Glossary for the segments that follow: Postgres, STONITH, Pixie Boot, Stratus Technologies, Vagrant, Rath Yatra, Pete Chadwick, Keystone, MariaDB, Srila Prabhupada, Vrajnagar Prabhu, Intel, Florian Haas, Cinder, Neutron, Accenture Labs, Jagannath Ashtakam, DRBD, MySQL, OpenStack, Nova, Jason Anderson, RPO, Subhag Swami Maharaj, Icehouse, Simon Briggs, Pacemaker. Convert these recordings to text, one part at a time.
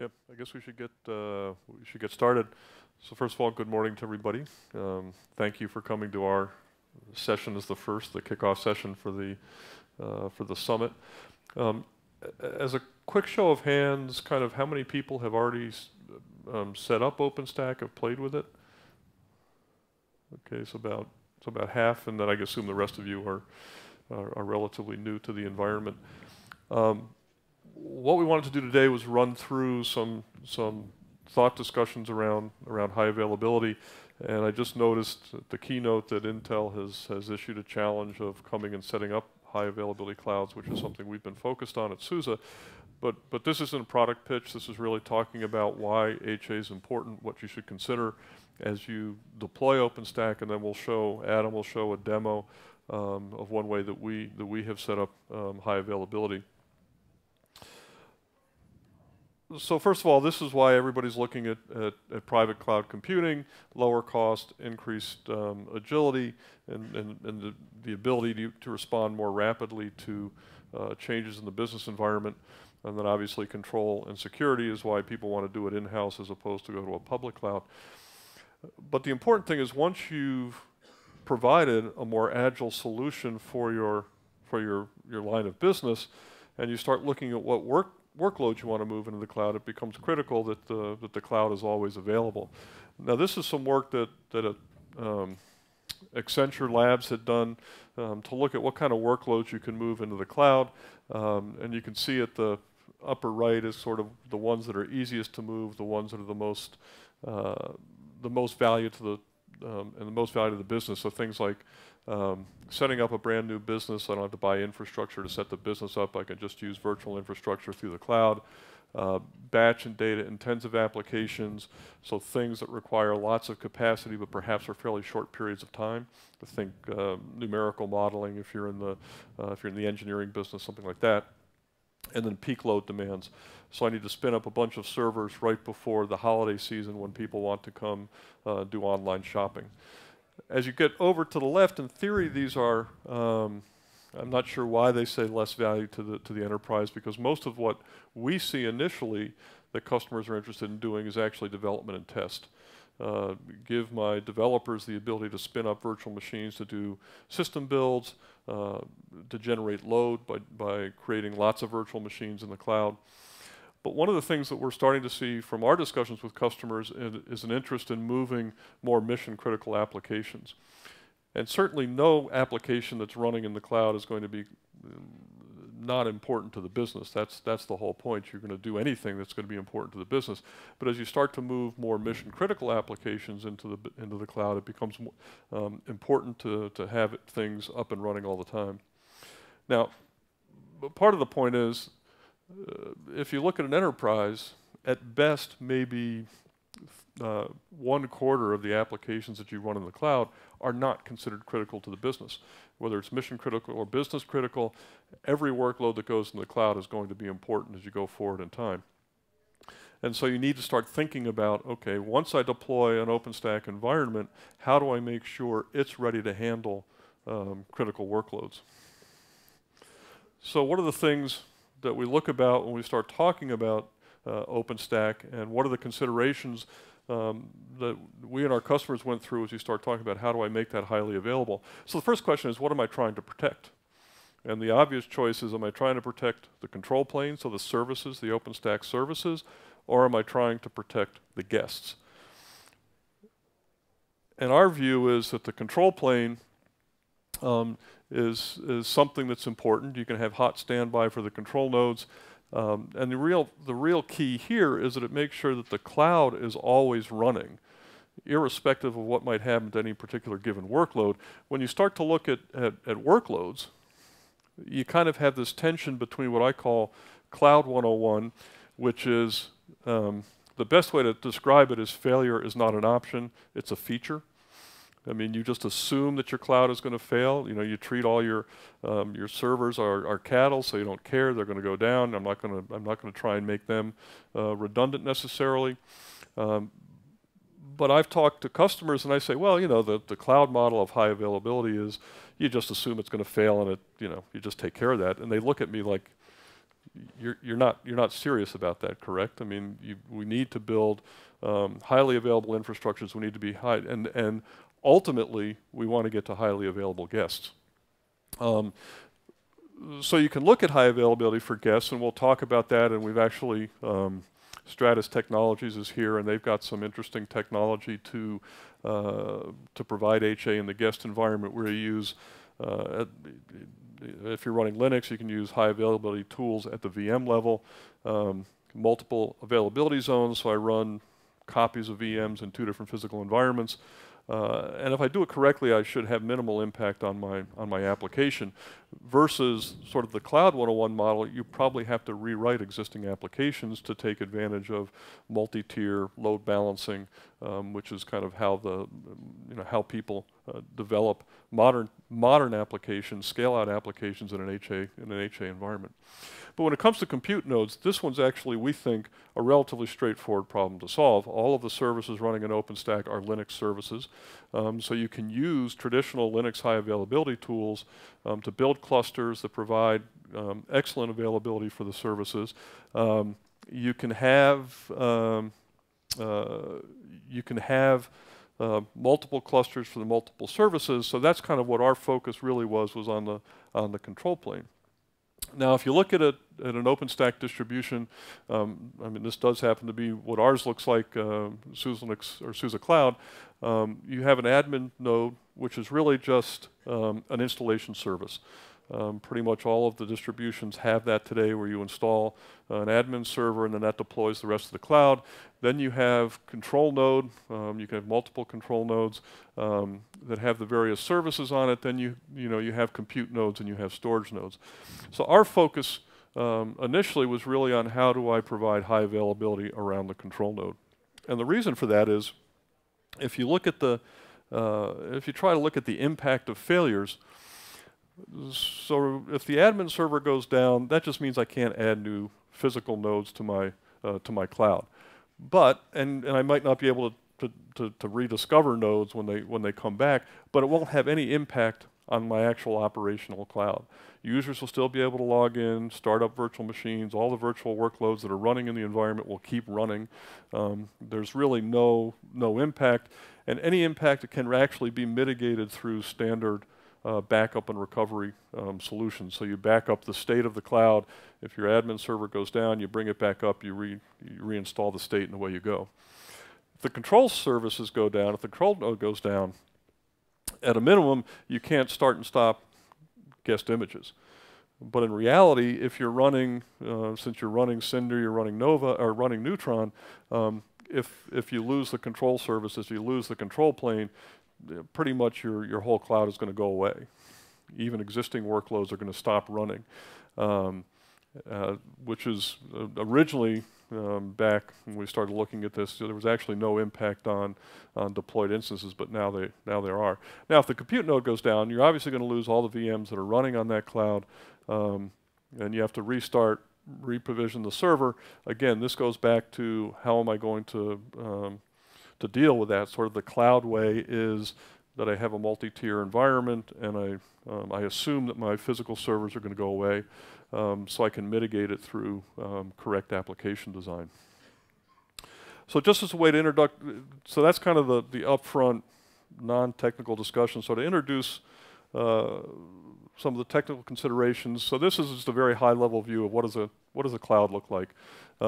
Yep, I guess we should get started. So first of all, good morning to everybody. Thank you for coming to our session. Is the kickoff session for the summit. As a quick show of hands, kind of how many people have already set up OpenStack, have played with it? Okay, so about half, and then I assume the rest of you are relatively new to the environment. What we wanted to do today was run through some thought discussions around high availability, and I just noticed at the keynote that Intel has issued a challenge of coming and setting up high availability clouds, which is something we've been focused on at SUSE. But this isn't a product pitch. This is really talking about why HA is important, what you should consider as you deploy OpenStack, and then we'll show, Adam will show a demo of one way that we have set up high availability. So first of all, this is why everybody's looking at private cloud computing, lower cost, increased agility, and the ability to respond more rapidly to changes in the business environment. And then obviously control and security is why people want to do it in-house as opposed to go to a public cloud. But the important thing is once you've provided a more agile solution for your line of business, and you start looking at what workloads you want to move into the cloud, it becomes critical that the cloud is always available. Now this is some work that Accenture Labs had done to look at what kind of workloads you can move into the cloud, and you can see at the upper right is sort of the ones that are easiest to move, the ones that are the most value to the and the most value to the business. So things like setting up a brand new business, I don't have to buy infrastructure to set the business up. I can just use virtual infrastructure through the cloud. Batch and data intensive applications, so things that require lots of capacity but perhaps are fairly short periods of time. I think numerical modeling if you're in the engineering business, something like that. And then peak load demands. So I need to spin up a bunch of servers right before the holiday season when people want to come do online shopping. As you get over to the left, in theory, these are, I'm not sure why they say less value to the enterprise, because most of what we see initially that customers are interested in doing is actually development and test. Give my developers the ability to spin up virtual machines to do system builds, to generate load by creating lots of virtual machines in the cloud. But one of the things that we're starting to see from our discussions with customers is an interest in moving more mission-critical applications. And certainly no application that's running in the cloud is going to be not important to the business. That's the whole point. You're going to do anything that's going to be important to the business. But as you start to move more mission-critical applications into the cloud, it becomes important to have things up and running all the time. Now, part of the point is, if you look at an enterprise, at best maybe 1/4 of the applications that you run in the cloud are not considered critical to the business. Whether it's mission critical or business critical, every workload that goes in the cloud is going to be important as you go forward in time. And so you need to start thinking about, okay, once I deploy an OpenStack environment, how do I make sure it's ready to handle critical workloads? So what are the things that we look about when we start talking about OpenStack, and what are the considerations that we and our customers went through as you start talking about how do I make that highly available? So the first question is, what am I trying to protect? And the obvious choice is, am I trying to protect the control plane, so the services, the OpenStack services, or am I trying to protect the guests? And our view is that the control plane is something that's important. You can have hot standby for the control nodes. And the real key here is that it makes sure that the cloud is always running, irrespective of what might happen to any particular given workload. When you start to look at workloads, you kind of have this tension between what I call Cloud 101, which is the best way to describe it is failure is not an option, it's a feature. I mean, you just assume that your cloud is going to fail. You know, you treat all your servers are cattle, so you don't care. They're going to go down. I'm not going to try and make them redundant necessarily. But I've talked to customers, and I say, well, you know, the cloud model of high availability is you just assume it's going to fail, and you just take care of that. And they look at me like you're not serious about that, correct? I mean, we need to build highly available infrastructures. We need to be high, and ultimately we want to get to highly available guests. So you can look at high availability for guests, and we'll talk about that. And we've actually Stratus Technologies is here, and they've got some interesting technology to provide HA in the guest environment where you use. If you're running Linux, you can use high availability tools at the VM level, multiple availability zones. So I run copies of VMs in 2 different physical environments, and if I do it correctly, I should have minimal impact on my application. Versus sort of the Cloud 101 model, you probably have to rewrite existing applications to take advantage of multi-tier load balancing, which is kind of how the how people develop modern applications, scale out applications in an HA environment. But when it comes to compute nodes, this one's actually, we think, a relatively straightforward problem to solve. All of the services running in OpenStack are Linux services, so you can use traditional Linux high availability tools to build clusters that provide excellent availability for the services. You can have multiple clusters for the multiple services, so that's kind of what our focus really was on the control plane. Now, if you look at an OpenStack distribution, I mean, this does happen to be what ours looks like, SUSE Linux or SUSE Cloud. You have an admin node, which is really just an installation service. Pretty much all of the distributions have that today, where you install an admin server, and then that deploys the rest of the cloud. Then you have control node. You can have multiple control nodes that have the various services on it. Then you have compute nodes and you have storage nodes. So our focus initially was really on how do I provide high availability around the control node, and the reason for that is if you look at the if you try to look at the impact of failures. So if the admin server goes down, that just means I can't add new physical nodes to my cloud. But and I might not be able to rediscover nodes when they come back. But it won't have any impact on my actual operational cloud. Users will still be able to log in, start up virtual machines. All the virtual workloads that are running in the environment will keep running. There's really no impact, and any impact can actually be mitigated through standard backup and recovery solutions. So you back up the state of the cloud. If your admin server goes down, you bring it back up, you reinstall the state, and away you go. If the control services go down, if the control node goes down, at a minimum, you can't start and stop guest images. But in reality, if you're running, since you're running Cinder, you're running Nova, or running Neutron, if you lose the control services, you lose the control plane, pretty much your whole cloud is going to go away. Even existing workloads are going to stop running, which is originally back when we started looking at this, so there was actually no impact on deployed instances, but now there are. Now, if the compute node goes down, you're obviously going to lose all the VMs that are running on that cloud, and you have to restart, reprovision the server. Again, this goes back to how am I going to deal with that. Sort of the cloud way is that I have a multi-tier environment, and I assume that my physical servers are going to go away, so I can mitigate it through correct application design. So just as a way to so that's kind of the upfront non-technical discussion. So to introduce some of the technical considerations. So this is just a very high-level view of what does a cloud look like. I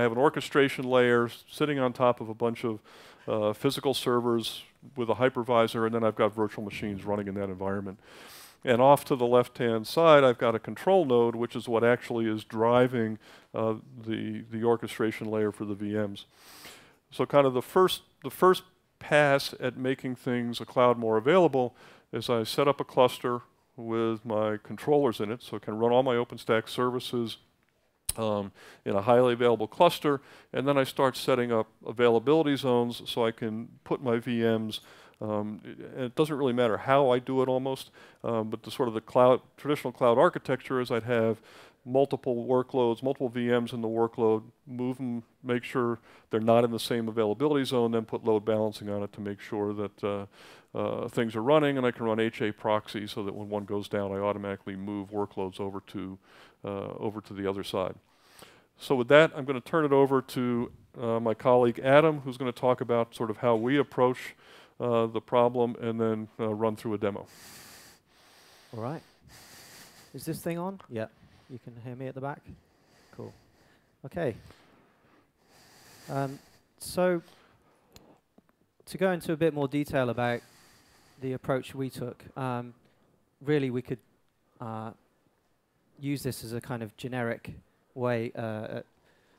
have an orchestration layer sitting on top of a bunch of physical servers with a hypervisor, and then I've got virtual machines running in that environment. And off to the left-hand side, I've got a control node, which is what actually is driving the orchestration layer for the VMs. So kind of the first pass at making things a cloud more available is I set up a cluster with my controllers in it, so I can run all my OpenStack services in a highly available cluster, and then I start setting up availability zones so I can put my VMs. And it doesn't really matter how I do it, almost, but the traditional cloud architecture is I'd have multiple workloads, multiple VMs in the workload, move them, make sure they're not in the same availability zone, then put load balancing on it to make sure that things are running, and I can run HAProxy so that when one goes down, I automatically move workloads over to the other side. So with that, I'm going to turn it over to my colleague Adam, who's going to talk about sort of how we approach the problem and then run through a demo. All right. Is this thing on? Yeah. You can hear me at the back? Cool. Okay. So to go into a bit more detail about the approach we took, really we could use this as a kind of generic way, a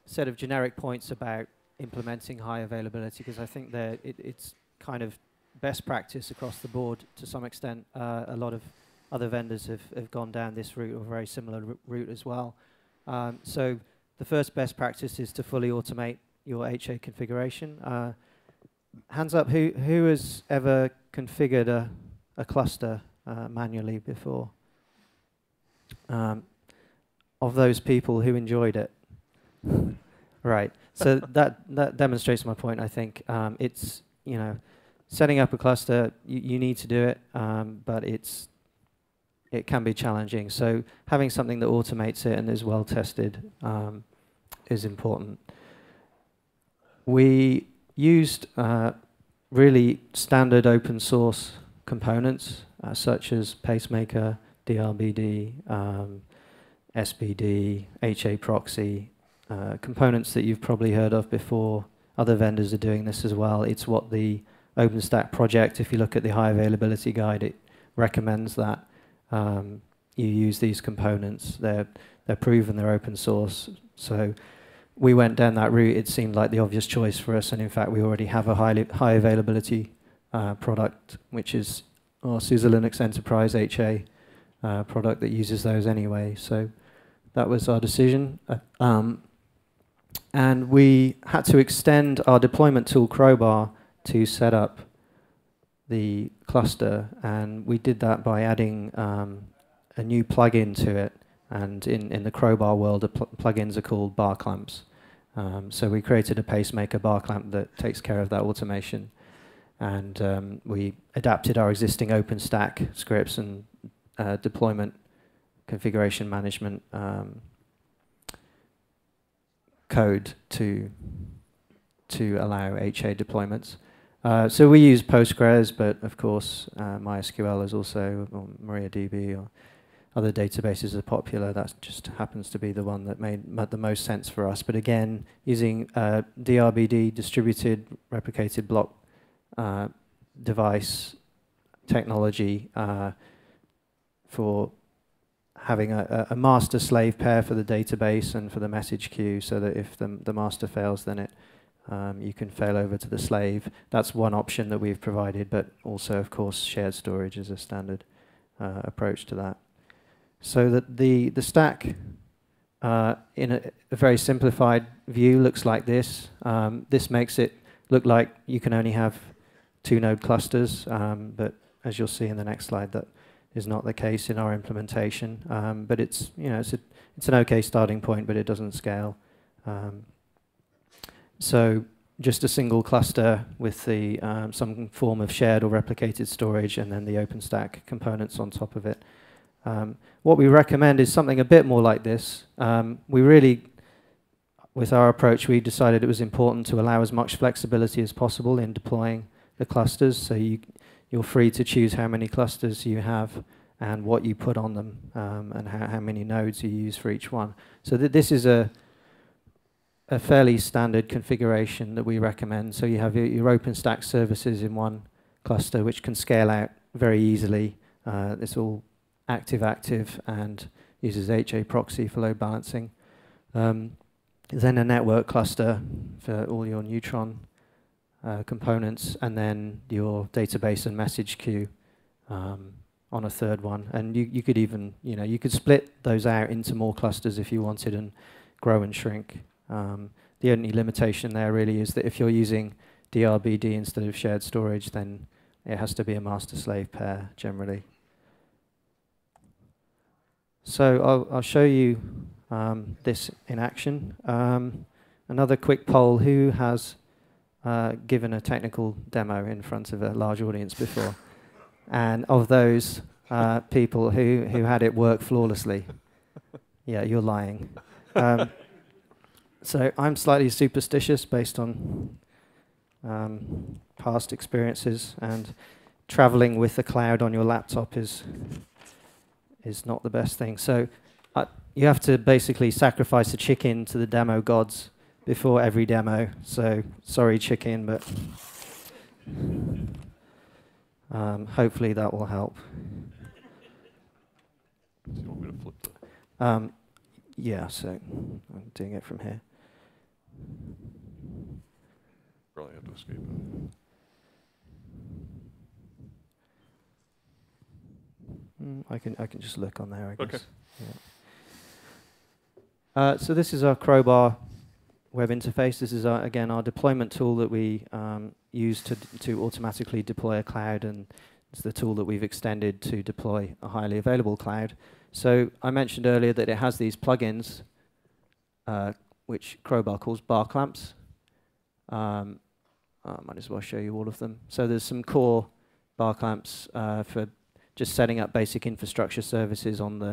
set of generic points about implementing high availability, because I think that it's kind of best practice across the board to some extent. A lot of other vendors have gone down this route or very similar route as well. So the first best practice is to fully automate your HA configuration. Hands up, who has ever configured a cluster manually before? Of those people, who enjoyed it? Right. So that demonstrates my point, I think. It's, you know, setting up a cluster, you need to do it, but it can be challenging. So having something that automates it and is well tested is important. We used really standard open source components such as Pacemaker, DRBD, SBD, HAProxy, components that you've probably heard of before. Other vendors are doing this as well. It's what the OpenStack project, if you look at the high availability guide, it recommends that. You use these components. They're proven, they're open source. So we went down that route. It seemed like the obvious choice for us, and in fact, we already have a high availability product, which is our SUSE Linux Enterprise HA product that uses those anyway. So that was our decision. And we had to extend our deployment tool Crowbar to set up the cluster, and we did that by adding a new plugin to it. And in the Crowbar world, the plugins are called bar clamps. So we created a Pacemaker bar clamp that takes care of that automation. And we adapted our existing OpenStack scripts and deployment configuration management code to allow HA deployments. So we use Postgres, but of course MySQL is also, or MariaDB, or other databases are popular. That just happens to be the one that made the most sense for us. But again, using DRBD, distributed replicated block device technology for having a master-slave pair for the database and for the message queue, so that if the master fails, then it you can fail over to the slave. That's one option that we've provided, but also, of course, shared storage is a standard approach to that. So that the stack, in a very simplified view, looks like this. This makes it look like you can only have 2-node clusters, but as you'll see in the next slide, that is not the case in our implementation. But it's, you know, it's an okay starting point, but it doesn't scale. So just a single cluster with the some form of shared or replicated storage, and then the OpenStack components on top of it. What we recommend is something a bit more like this. We really, with our approach, we decided it was important to allow as much flexibility as possible in deploying the clusters. So you're free to choose how many clusters you have and what you put on them, and how many nodes you use for each one. So this is a fairly standard configuration that we recommend. So you have your OpenStack services in one cluster, which can scale out very easily. It's all active-active and uses HAProxy for load balancing. Then a network cluster for all your Neutron components, and then your database and message queue on a third one. And you could even, you know, you could split those out into more clusters if you wanted and grow and shrink. The only limitation there really is that if you're using DRBD instead of shared storage, then it has to be a master-slave pair generally. So I'll show you this in action. Another quick poll, who has given a technical demo in front of a large audience before? And of those people who had it work flawlessly, yeah, you're lying. So I'm slightly superstitious based on past experiences, and traveling with the cloud on your laptop is not the best thing. So you have to basically sacrifice a chicken to the demo gods before every demo. So sorry, chicken, but hopefully that will help. So you want me to flip that? Yeah, so I'm doing it from here. Probably have to escape it. I can just look on there, I guess. Okay. Yeah. So this is our Crowbar web interface. This is, again, our deployment tool that we use to automatically deploy a cloud, and it's the tool that we've extended to deploy a highly available cloud. So I mentioned earlier that it has these plugins, which Crowbar calls bar clamps. I might as well show you all of them. So there's some core bar clamps for just setting up basic infrastructure services on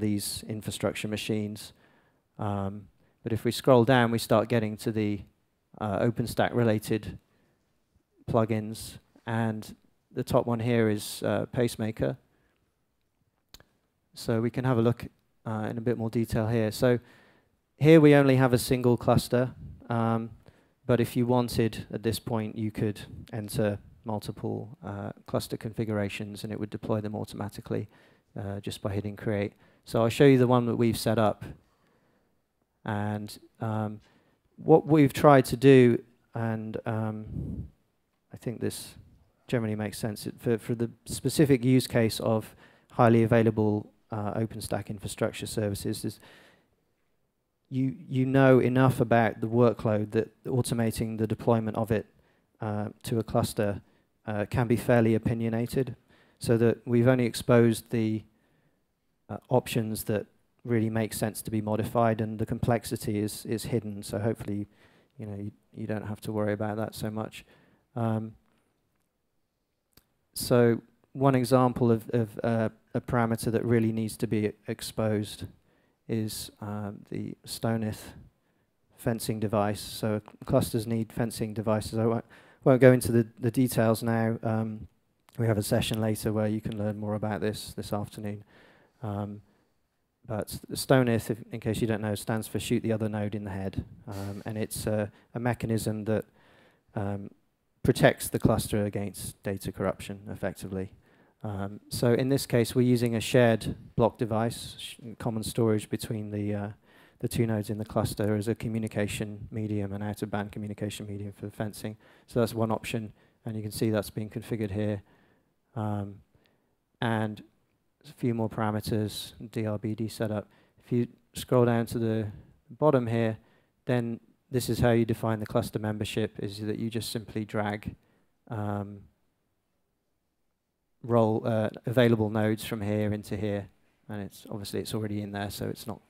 these infrastructure machines. But if we scroll down, we start getting to the OpenStack-related plugins, and the top one here is Pacemaker. So we can have a look in a bit more detail here. So here we only have a single cluster, but if you wanted, at this point, you could enter multiple cluster configurations, and it would deploy them automatically just by hitting Create. So I'll show you the one that we've set up. And what we've tried to do, and I think this generally makes sense for the specific use case of highly available OpenStack infrastructure services, is you know enough about the workload that automating the deployment of it to a cluster can be fairly opinionated, so that we've only exposed the options that really makes sense to be modified, and the complexity is hidden. So hopefully, you know, you don't have to worry about that so much. So one example of a parameter that really needs to be exposed is the STONITH fencing device. So clusters need fencing devices. I won't go into the details now. We have a session later where you can learn more about this afternoon. But STONITH, in case you don't know, stands for shoot the other node in the head. And it's a mechanism that protects the cluster against data corruption, effectively. So in this case, we're using a shared block device, common storage between the two nodes in the cluster, as a communication medium, an out-of-band communication medium for fencing. So that's one option, and you can see that's being configured here. And a few more parameters, DRBD setup. If you scroll down to the bottom here, then this is how you define the cluster membership, is that you just simply drag available nodes from here into here, and it's obviously it's already in there, so it's not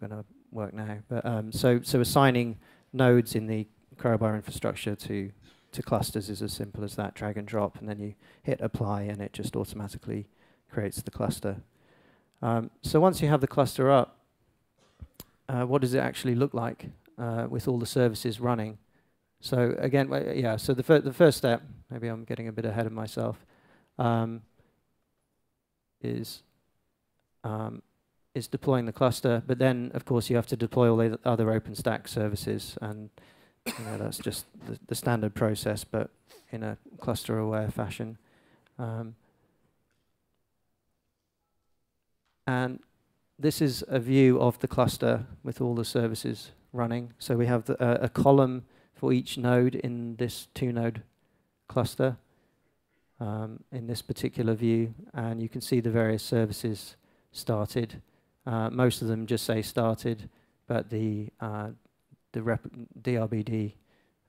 going to work now. But so assigning nodes in the Crowbar infrastructure to clusters is as simple as that, drag and drop, and then you hit apply, and it just automatically creates the cluster. So once you have the cluster up, what does it actually look like with all the services running? So again, yeah, so the first step, maybe I'm getting a bit ahead of myself, is deploying the cluster, but then, of course, you have to deploy all the other OpenStack services, and you know, that's just the standard process, but in a cluster-aware fashion. And this is a view of the cluster with all the services running. So we have a column for each node in this two-node cluster in this particular view. And you can see the various services started. Most of them just say started, but the DRBD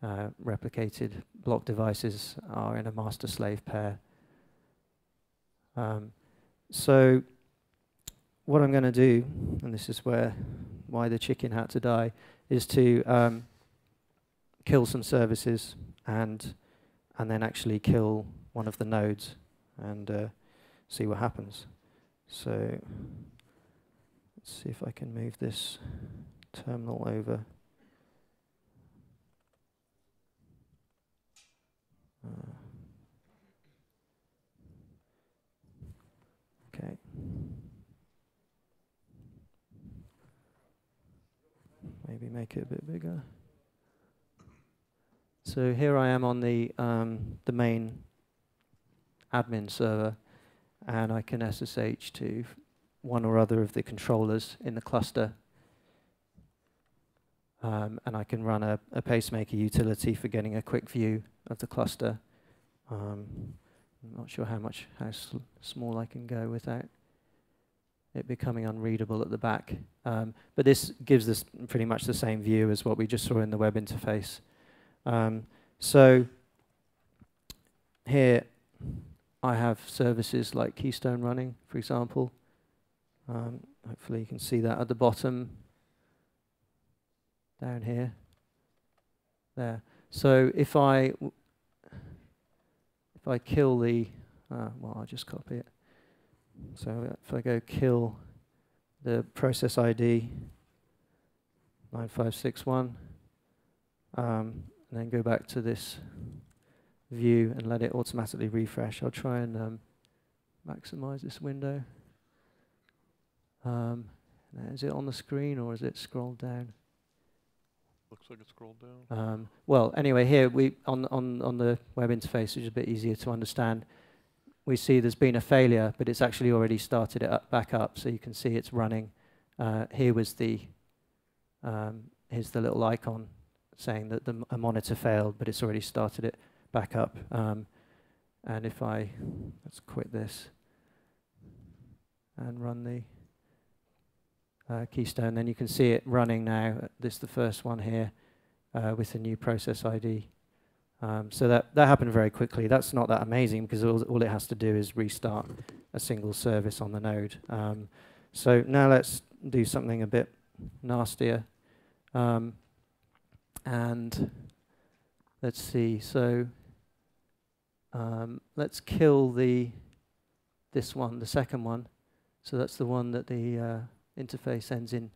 replicated block devices are in a master-slave pair. So what I'm going to do, and this is why the chicken had to die, is to kill some services and then actually kill one of the nodes and see what happens. So let's see if I can move this terminal over. Okay. Maybe make it a bit bigger. So here I am on the main admin server, and I can SSH to one or other of the controllers in the cluster, and I can run a Pacemaker utility for getting a quick view of the cluster. I'm not sure how small I can go without it becoming unreadable at the back. But this gives us pretty much the same view as what we just saw in the web interface. So here I have services like Keystone running, for example. Hopefully you can see that at the bottom down here. There. So if I kill the well, I'll just copy it. So if I go kill the process ID 9561, and then go back to this view and let it automatically refresh. I'll try and maximize this window. Is it on the screen or is it scrolled down? Looks like it's scrolled down. Well, anyway, here we on the web interface, which is a bit easier to understand. We see there's been a failure, but it's actually already started it up, back up, so you can see it's running. Here was the here's the little icon saying that a monitor failed, but it's already started it back up. And if I let's quit this and run the Keystone, then you can see it running now. This is the first one here with the new process ID. So that happened very quickly. That's not that amazing because all it has to do is restart a single service on the node. So now let's do something a bit nastier. And let's see. So let's kill this one, the second one. So that's the one that the interface ends in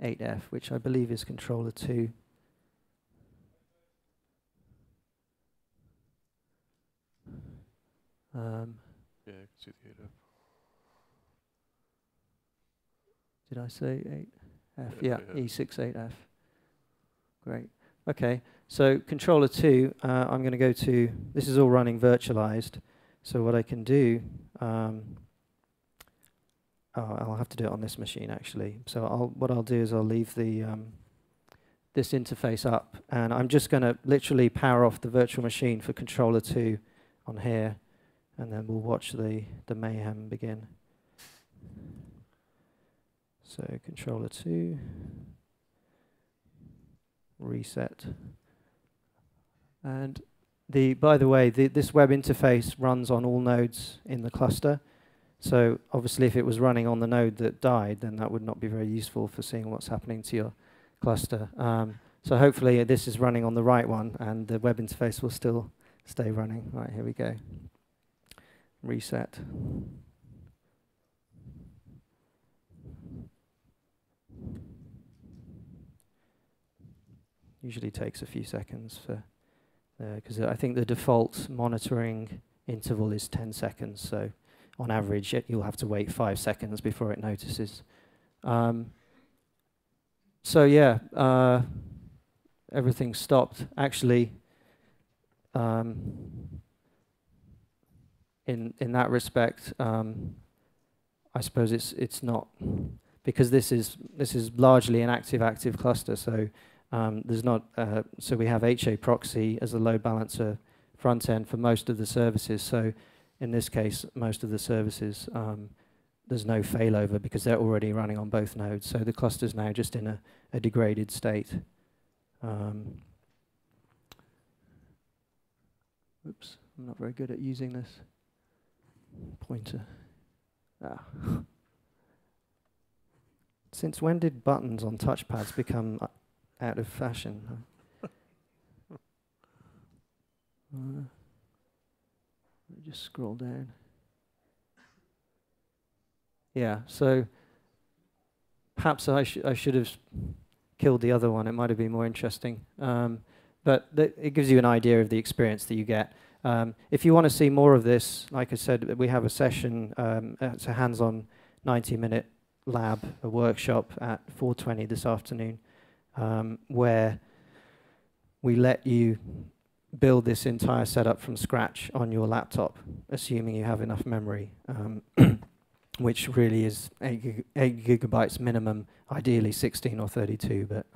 8F, which I believe is controller 2. Yeah, you can see the 8F. Did I say 8F? Yeah, E68F. Great. Okay, so controller 2, I'm going to go to, this is all running virtualized. So what I can do, I'll have to do it on this machine actually. So what I'll do is I'll leave the this interface up, and I'm just going to literally power off the virtual machine for controller 2 on here, and then we'll watch the mayhem begin. So controller 2, reset, and by the way, this web interface runs on all nodes in the cluster. So obviously, if it was running on the node that died, then that would not be very useful for seeing what's happening to your cluster. So hopefully, this is running on the right one, and the web interface will still stay running. Right, here we go. Reset. Usually takes a few seconds for because I think the default monitoring interval is 10 seconds. So on average, you'll have to wait 5 seconds before it notices. So yeah, everything stopped. Actually, in that respect, I suppose it's not, because this is largely an active-active cluster. So there's not so we have HAProxy as a load balancer front end for most of the services. So in this case, most of the services, there's no failover because they're already running on both nodes. So the cluster's now just in a degraded state. Oops, I'm not very good at using this pointer. Ah. Since when did buttons on touchpads become out of fashion? Let me just scroll down. Yeah, so perhaps I should have killed the other one. It might have been more interesting. But it gives you an idea of the experience that you get. If you want to see more of this, like I said, we have a session. It's a hands-on 90-minute lab, a workshop at 4:20 this afternoon, where we let you build this entire setup from scratch on your laptop, assuming you have enough memory, which really is 8 gigabytes minimum, ideally 16 or 32. But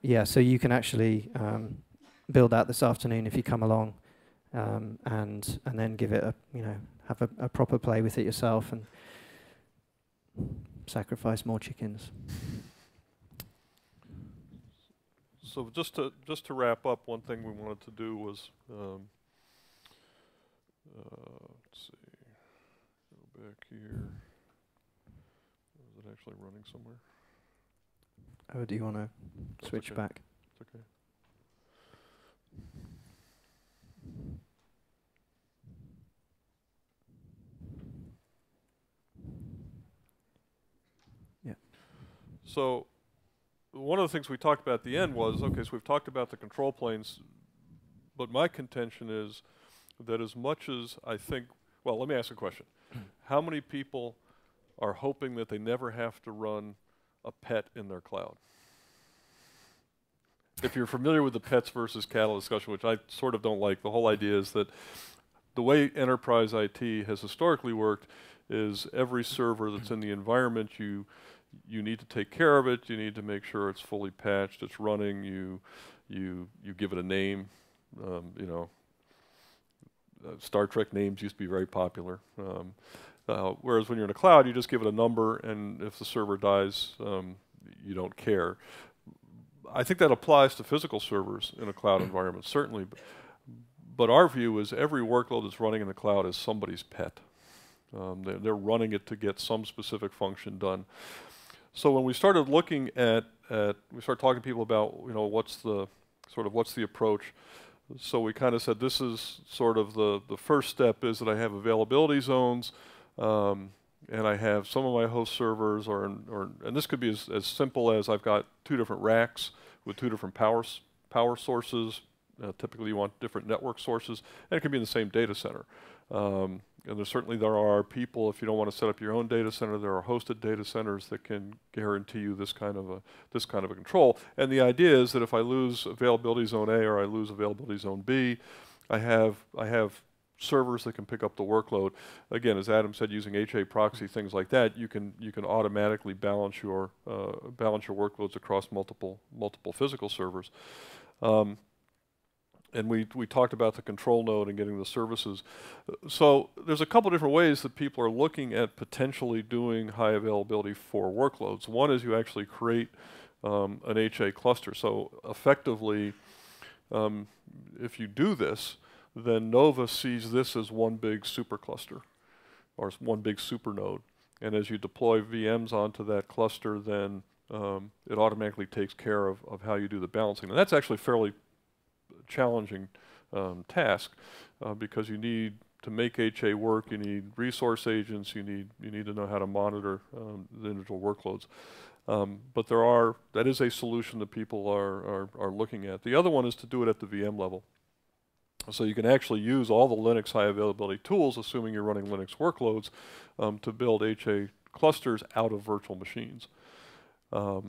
yeah, so you can actually build that this afternoon if you come along, and then give it a, have a proper play with it yourself and sacrifice more chickens. So just to wrap up, one thing we wanted to do was let's see, go back here. Is it actually running somewhere? Oh, do you want to switch back? It's okay. Yeah. So one of the things we talked about at the end was, okay, so we've talked about the control planes, but my contention is that as much as I think, well, let me ask a question. How many people are hoping that they never have to run a pet in their cloud? If you're familiar with the pets versus cattle discussion, which I sort of don't like, the whole idea is that the way enterprise IT has historically worked is every server that's in the environment, you need to take care of it. You need to make sure it's fully patched, it's running. You give it a name. You know, Star Trek names used to be very popular. Whereas when you're in a cloud, you just give it a number, and if the server dies, you don't care. I think that applies to physical servers in a cloud environment, certainly. But our view is every workload that's running in the cloud is somebody's pet. They're running it to get some specific function done. So when we started looking at we started talking to people about, what's the approach. So we kind of said this is sort of the first step is that I have availability zones, and I have some of my host servers, and this could be as simple as I've got 2 different racks with 2 different power sources. Typically, you want different network sources, and it can be in the same data center. And there are people, if you don't want to set up your own data center, there are hosted data centers that can guarantee you this kind of a control. And the idea is that if I lose availability zone A or I lose availability zone B, I have servers that can pick up the workload. Again, as Adam said, using HAProxy, things like that, you can automatically balance your workloads across multiple physical servers. And we talked about the control node and getting the services. So there's a couple different ways that people are looking at potentially doing high availability for workloads. One is you actually create an HA cluster. So effectively, if you do this, then Nova sees this as one big supercluster or one big supernode. And as you deploy VMs onto that cluster, then it automatically takes care of how you do the balancing. And that's actually fairly challenging task because you need to make HA work. You need resource agents. You need to know how to monitor the individual workloads. But that is a solution that people are looking at. The other one is to do it at the VM level. So you can actually use all the Linux high availability tools, assuming you're running Linux workloads, to build HA clusters out of virtual machines. And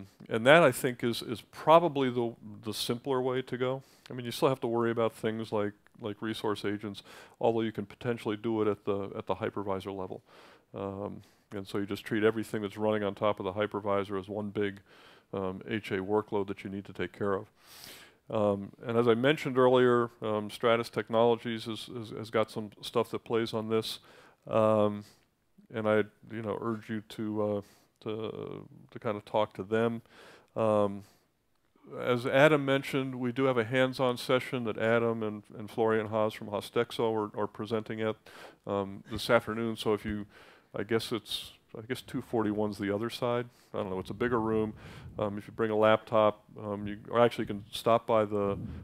that, I think, is probably the simpler way to go. I mean, you still have to worry about things like resource agents, although you can potentially do it at the hypervisor level. And so you just treat everything that's running on top of the hypervisor as one big HA workload that you need to take care of. And as I mentioned earlier, Stratus Technologies has got some stuff that plays on this. And I urge you to kind of talk to them. As Adam mentioned, we do have a hands-on session that Adam and Florian Haas from Hostexo are presenting at this afternoon. So if you, I guess it's So I guess 241's the other side. I don't know, it's a bigger room. If you bring a laptop, you actually can stop by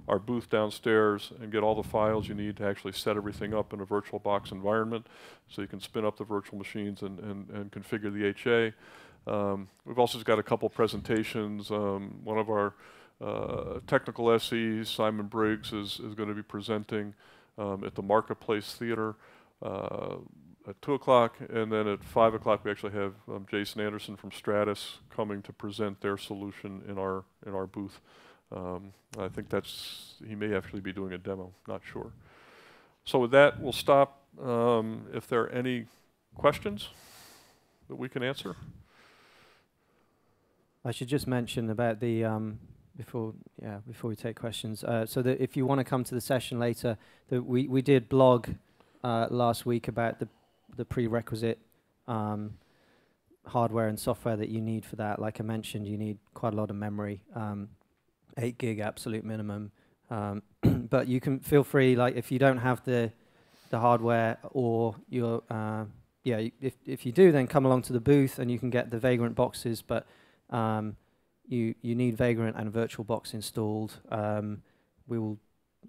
our booth downstairs and get all the files you need to actually set everything up in a VirtualBox environment. So you can spin up the virtual machines and configure the HA. We've also got a couple presentations. One of our technical SEs, Simon Briggs, is going to be presenting at the Marketplace Theater at 2 o'clock. And then at 5 o'clock, we actually have Jason Anderson from Stratus coming to present their solution in our booth. I think he may actually be doing a demo, not sure. So with that, we'll stop. If there are any questions that we can answer. I should just mention about the before we take questions. So that if you want to come to the session later, we did blog last week about the prerequisite hardware and software that you need for that. Like I mentioned, you need quite a lot of memory, 8 gig absolute minimum. But you can feel free, like if you don't have the hardware or your if you do, then come along to the booth and you can get the Vagrant boxes, but you need Vagrant and VirtualBox installed.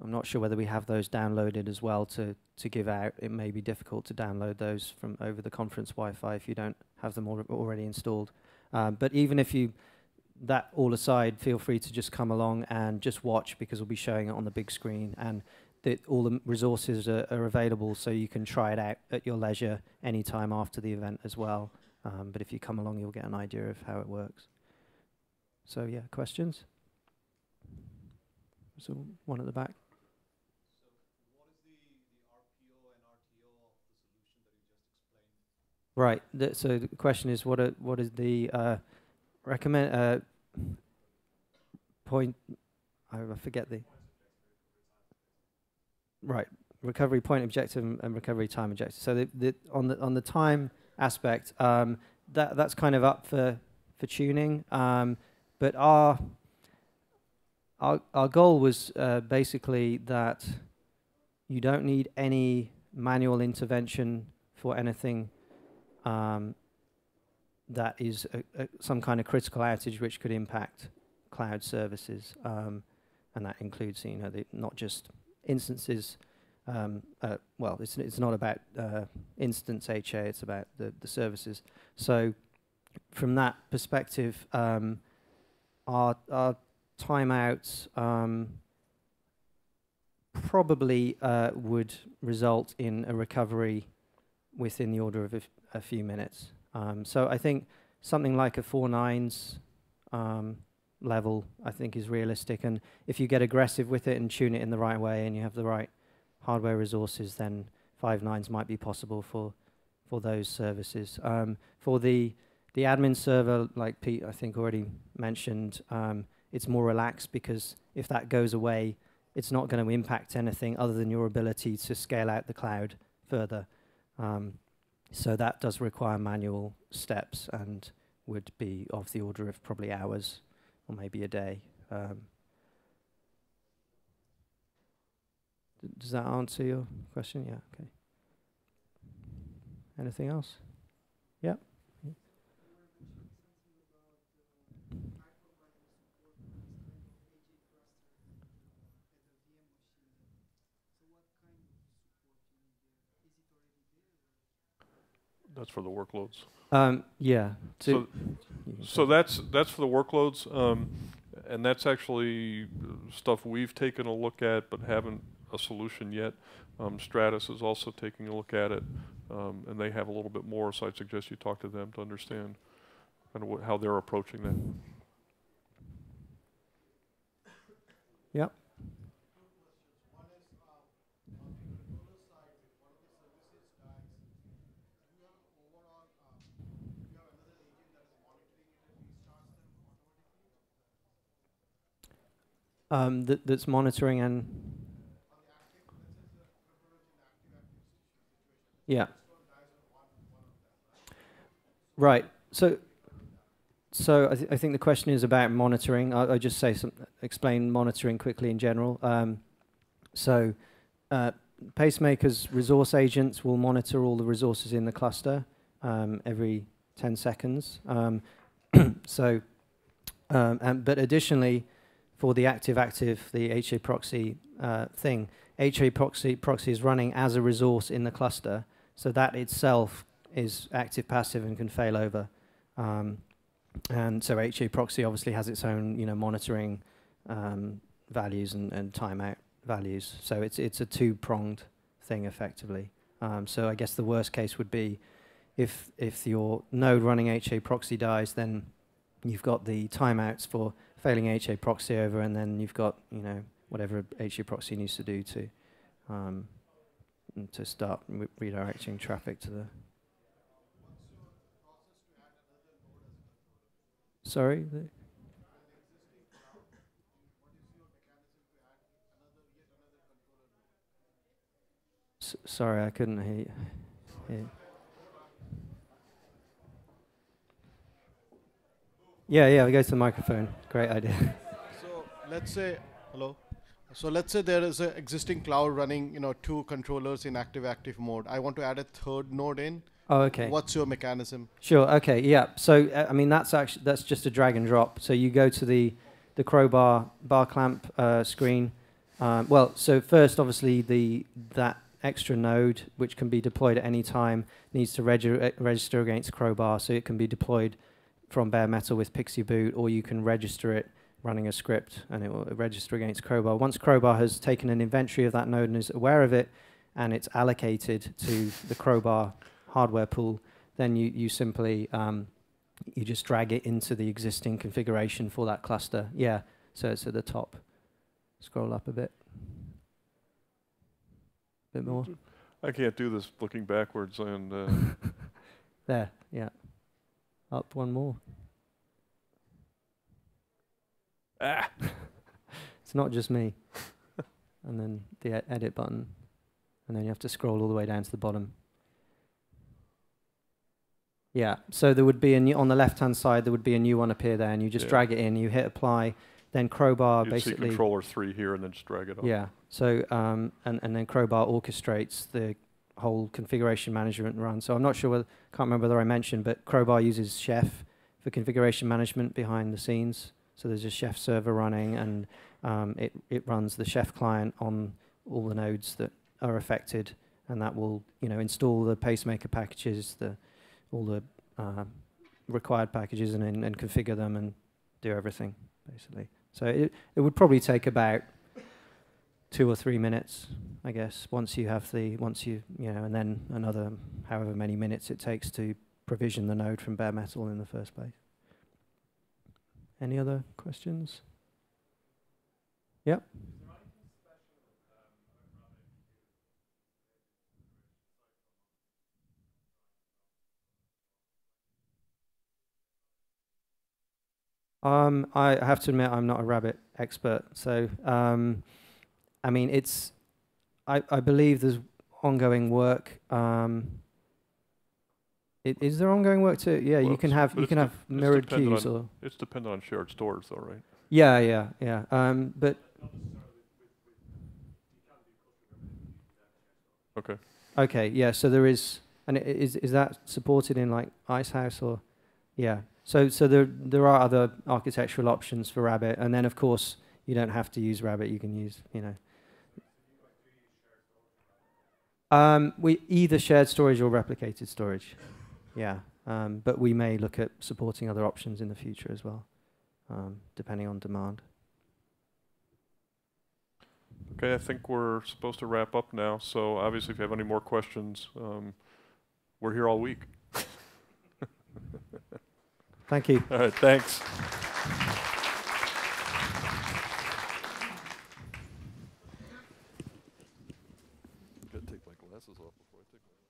I'm not sure whether we have those downloaded as well to give out. It may be difficult to download those from over the conference Wi-Fi if you don't have them already installed. But even if that all aside, feel free to just come along and just watch, because we'll be showing it on the big screen, and all the resources are available, so you can try it out at your leisure anytime after the event as well. But if you come along, you'll get an idea of how it works. So yeah, questions? So one at the back. So what is the RPO and RTO of the solution that you just explained? Right. So the question is, what is the recommend point? I forget the. Right, recovery point objective and recovery time objective. So on the time aspect, that's kind of up for tuning, but our goal was basically that you don't need any manual intervention for anything that is some kind of critical outage which could impact cloud services, and that includes, you know, not just instances. Well, it's not about instance HA, it's about the services. So from that perspective, our timeouts probably would result in a recovery within the order of a few minutes. So I think something like a 4 nines level, I think, is realistic. And if you get aggressive with it and tune it in the right way and you have the right hardware resources, then 5 nines might be possible for those services. For the admin server, like Pete, I think, already mentioned, it's more relaxed, because if that goes away, it's not going to impact anything other than your ability to scale out the cloud further. So that does require manual steps and would be of the order of probably hours or maybe a day. Does that answer your question? Yeah, okay. Anything else? Yeah. That's for the workloads. Yeah. So that's for the workloads, and that's actually stuff we've taken a look at but haven't a solution yet. Stratus is also taking a look at it, and they have a little bit more, so I'd suggest you talk to them to understand kind of how they're approaching that. Yep. That's monitoring and yeah, right. So I think the question is about monitoring. I'll just say explain monitoring quickly in general. Pacemaker's resource agents will monitor all the resources in the cluster every 10 seconds. But additionally, for the active-active, the HAProxy thing, HAProxy is running as a resource in the cluster, so that itself is active-passive and can fail over. And so HAProxy obviously has its own, monitoring values and timeout values. So it's a two-pronged thing effectively. So I guess the worst case would be if your node running HAProxy dies, then you've got the timeouts for failing HAProxy over, and then you've got whatever HAProxy needs to do to start redirecting traffic to the. Sorry. Sorry, I couldn't hear you. Yeah, we go to the microphone. Great idea. So let's say, hello. So let's say there is an existing cloud running, two controllers in active-active mode. I want to add a third node in. Oh, okay. What's your mechanism? Sure. Okay. Yeah. So I mean, that's just a drag and drop. So you go to the Crowbar bar clamp screen. Well, so first, obviously, that extra node, which can be deployed at any time, needs to register against Crowbar, so it can be deployed from bare metal with Pixie Boot, or you can register it running a script, and it will register against Crowbar. Once Crowbar has taken an inventory of that node and is aware of it, and it's allocated to the Crowbar hardware pool, then you simply you just drag it into the existing configuration for that cluster. Yeah, so it's at the top. Scroll up a bit. Bit more. I can't do this looking backwards and. There, yeah. Up one more. Ah. It's not just me. And then the edit button. And then you have to scroll all the way down to the bottom. Yeah, so there would be a new, on the left-hand side, there would be a new one appear there, and you just drag it in, you hit apply, then Crowbar basically... You see controller 3 here, and then just drag it on. Yeah, so, and then Crowbar orchestrates the whole configuration management run. So I'm not sure, can't remember whether I mentioned, but Crowbar uses Chef for configuration management behind the scenes. So there's a Chef server running, and it runs the Chef client on all the nodes that are affected, and that will install the Pacemaker packages, all the required packages, and configure them and do everything basically. So it would probably take about 2 or 3 minutes, I guess, once you have the, and then another however many minutes it takes to provision the node from bare metal in the first place. Any other questions? Yep. I have to admit I'm not a Rabbit expert, so I mean, I believe there's ongoing work. Is there ongoing work too? Yeah, well, you can have mirrored queues or. It's dependent on shared stores, though, right? Yeah. But. Okay. Okay. Yeah. So there is, and is that supported in like Icehouse or, yeah. So there are other architectural options for Rabbit, and then of course you don't have to use Rabbit. You can use we either shared storage or replicated storage, yeah. But we may look at supporting other options in the future as well, depending on demand. Okay, I think we're supposed to wrap up now. So obviously, if you have any more questions, we're here all week. Thank you. All right, thanks. Gotta take my glasses off before I take them.